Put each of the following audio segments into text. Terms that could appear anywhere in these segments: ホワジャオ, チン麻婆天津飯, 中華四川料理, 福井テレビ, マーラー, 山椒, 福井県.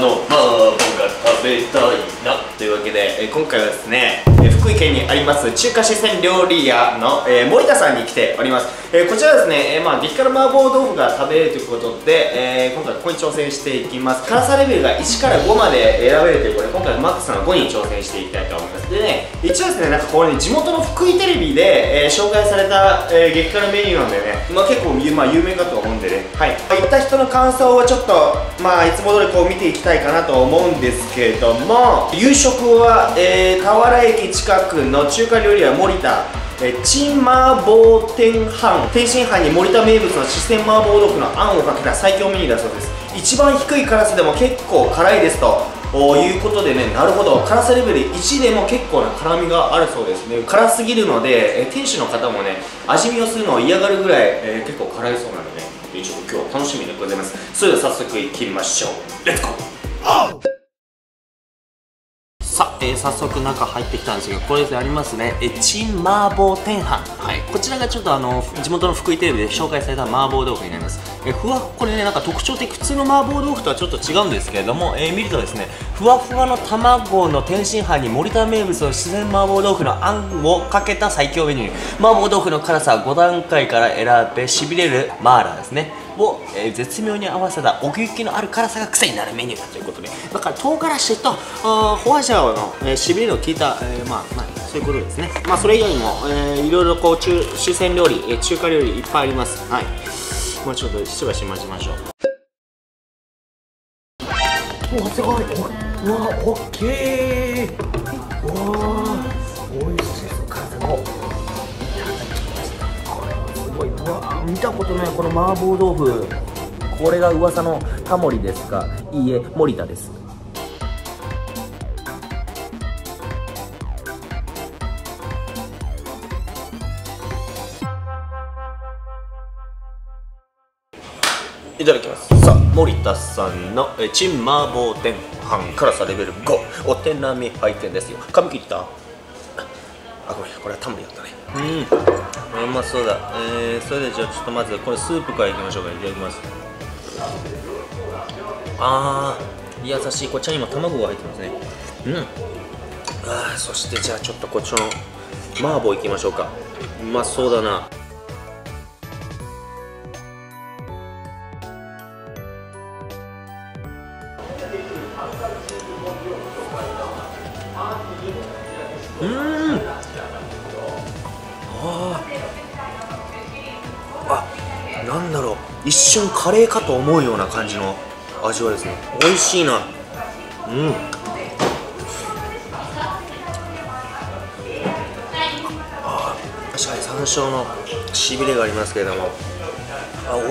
のマーボが食べたいなというわけで、今回はですね、福井県にあります中華四川料理屋の、森田さんに来ております。こちらですね、激辛麻婆豆腐が食べれるということで、今回ここに挑戦していきます。辛さレベルが1から5まで選べるということで、今回はマックスの5に挑戦していきたいと思います。でね、一応ですね、なんかこれね、地元の福井テレビで、紹介された、激辛メニューなんでね、結構、有名かと思うんでね、はい、行った人の感想をちょっといつも通りこう見ていきたいかなと思うんですけれども、夕食は、河原駅近くの中華料理屋森田、チン麻婆天津飯に森田名物の四川麻婆豆腐のあんをかけた最強メニューだそうです。一番低い辛さでも結構辛いですということでね、なるほど、辛さレベル1でも結構な辛みがあるそうですね。辛すぎるので、店主の方もね、味見をするのを嫌がるぐらい、結構辛いそうなのでね、ちょっと今日は楽しみでございます。それでは早速いきましょう。レッツゴー。さあ、早速中入ってきたんですが、これでありますね、チン麻婆天飯、はい、こちらがちょっと地元の福井テレビで紹介された麻婆豆腐になります。ふわ、これね、なんか特徴的、普通の麻婆豆腐とはちょっと違うんですけれども、見るとですね、ふわふわの卵の天津飯に森田名物の四川麻婆豆腐のあんをかけた最強メニュー、麻婆豆腐の辛さは5段階から選べ、しびれるマーラーですねを、絶妙に合わせた奥行きのある辛さが癖になるメニューだということで、だから唐辛子とホワジャオの、しびれの効いた、そういうことですね。それ以外にも、いろいろこう四川料理、中華料理いっぱいあります。はい、ちょっとしばし待ちましょう。おお、すごい。うわ、おっきい。うわ、おいしそう。辛さをいただきました。これはすごい。うわ、見たことない、この麻婆豆腐。これが噂のタモリですか。いいえ、森田です。いただきます。さあ、森田さんのチン麻婆天飯、辛さレベル5、お手並み拝見ですよ。髪切った。あ、ごめん、これはタモリだったね。うまそうだ。それでじゃあちょっとまずこれスープからいきましょうか。いただきます。あー、優しい。こちらにも卵が入ってますね。あ、そしてじゃあちょっとこっちの麻婆いきましょうか。うまそうだな。なんだろう、一瞬カレーかと思うような感じの味わいですね。美味しいな。確かに山椒のしびれがありますけれども、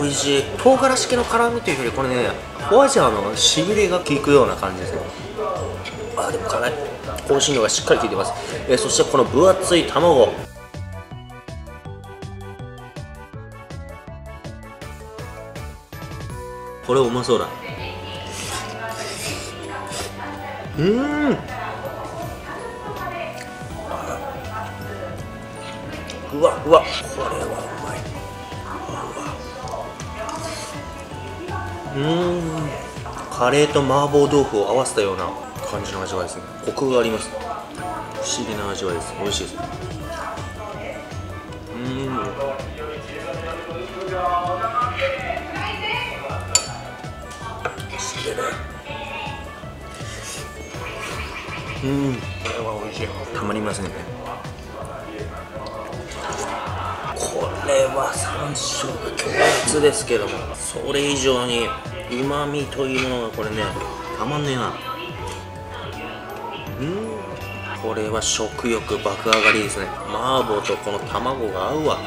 美味しい。唐辛子系の辛みというより、これね、ホワジャオのしびれが効くような感じですね。でも辛い、香辛料がしっかり効いてます。そしてこの分厚い卵、これうまそうだ。うわうわ、これはうまい。カレーと麻婆豆腐を合わせたような感じの味わいですね。コクがあります。不思議な味わいです。美味しいです。これは美味しい。たまりませんね。これは山椒が強烈ですけども、それ以上にうまみというものがこれね、たまんねえな。これは食欲爆上がりですね。麻婆とこの卵が合うわ。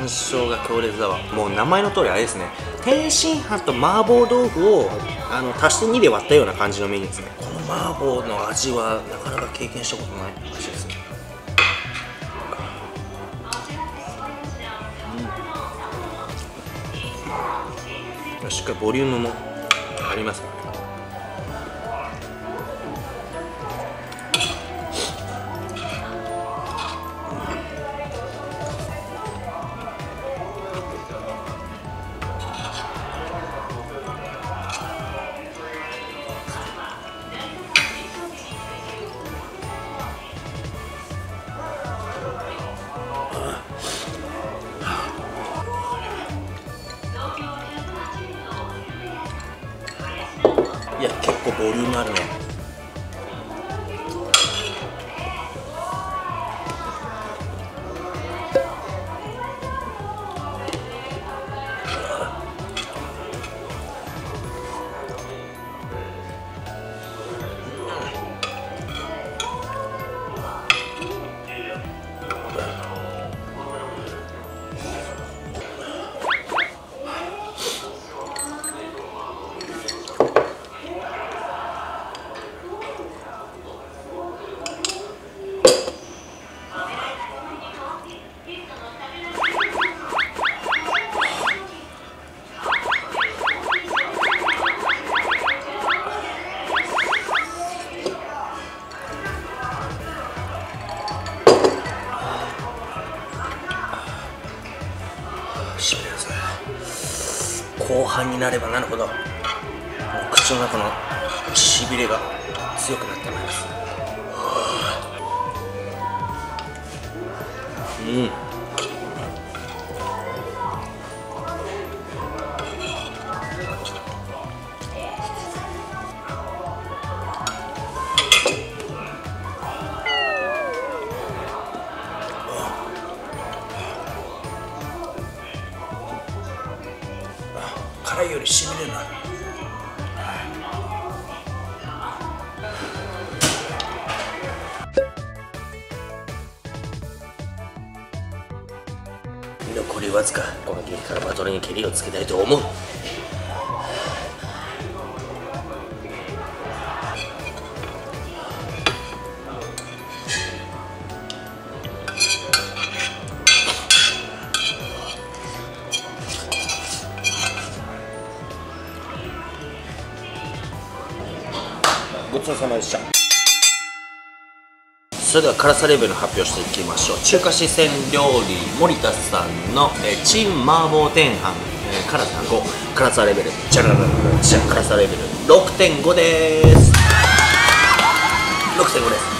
山椒が強烈だわ。もう名前の通りあれですね、天津飯と麻婆豆腐を足して2で割ったような感じのメニューですね。この麻婆の味はなかなか経験したことない味ですね。しっかりボリュームもありますからね。いや、結構ボリュームあるね。後半になればなるほど口の中のしびれが強くなってまいります。うん、辛いよりしびれるな。残りわずか。この激辛バトルにけりをつけたいと思う。ごちそうさまでした。それでは辛さレベルの発表していきましょう。中華四川料理森田さんのチン麻婆天飯辛さ5、辛さレベルじゃらららじゃ辛さレベル 6.5 です。6.5 です。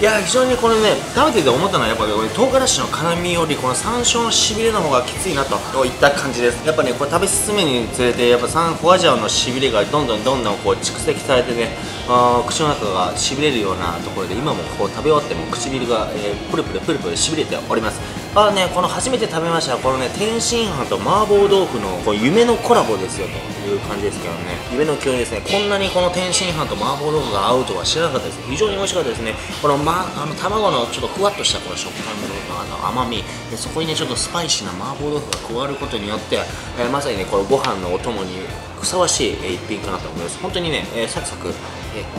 いや、非常にこれね、食べてて思ったのはやっぱり唐辛子の辛みよりこの山椒のしびれの方がきついなといった感じです。やっぱね、これ食べ進めにつれてやっぱホアジャオのしびれがどんどんこう蓄積されてね、口の中がしびれるようなところで今もこう食べ終わっても唇が、プルプルしびれております。ああね、この初めて食べましたこのね、天津飯と麻婆豆腐のこう夢のコラボですよという感じですけどね、夢の共演ですね。こんなにこの天津飯と麻婆豆腐が合うとは知らなかったです。非常に美味しかったですね。この卵のちょっとふわっとしたこの食感の甘みで、そこにねちょっとスパイシーな麻婆豆腐が加わることによって、まさにねこのご飯のお供にふさわしい一品かなと思います。本当にね、サクサク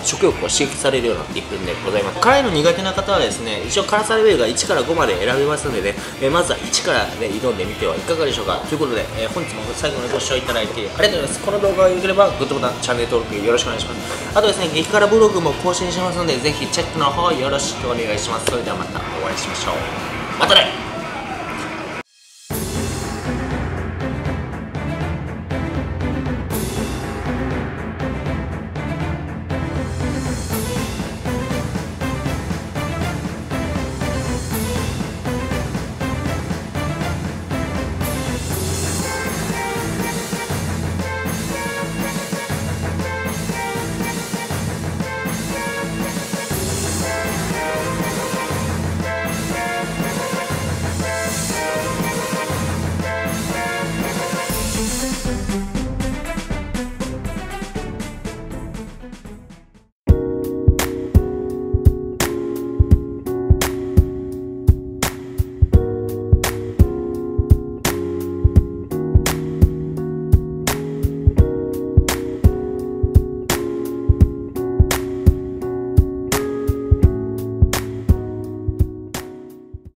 食欲を刺激されるような一品でございます。辛いの苦手な方はですね、一応辛さレベルが1から5まで選べますのでね、まずは1から、ね、挑んでみてはいかがでしょうか。ということで、本日も最後までご視聴いただいてありがとうございます。この動画が良ければグッドボタン、チャンネル登録よろしくお願いします。あとですね、激辛ブログも更新しますので、ぜひチェックの方よろしくお願いします。それではまたお会いしましょう。またね。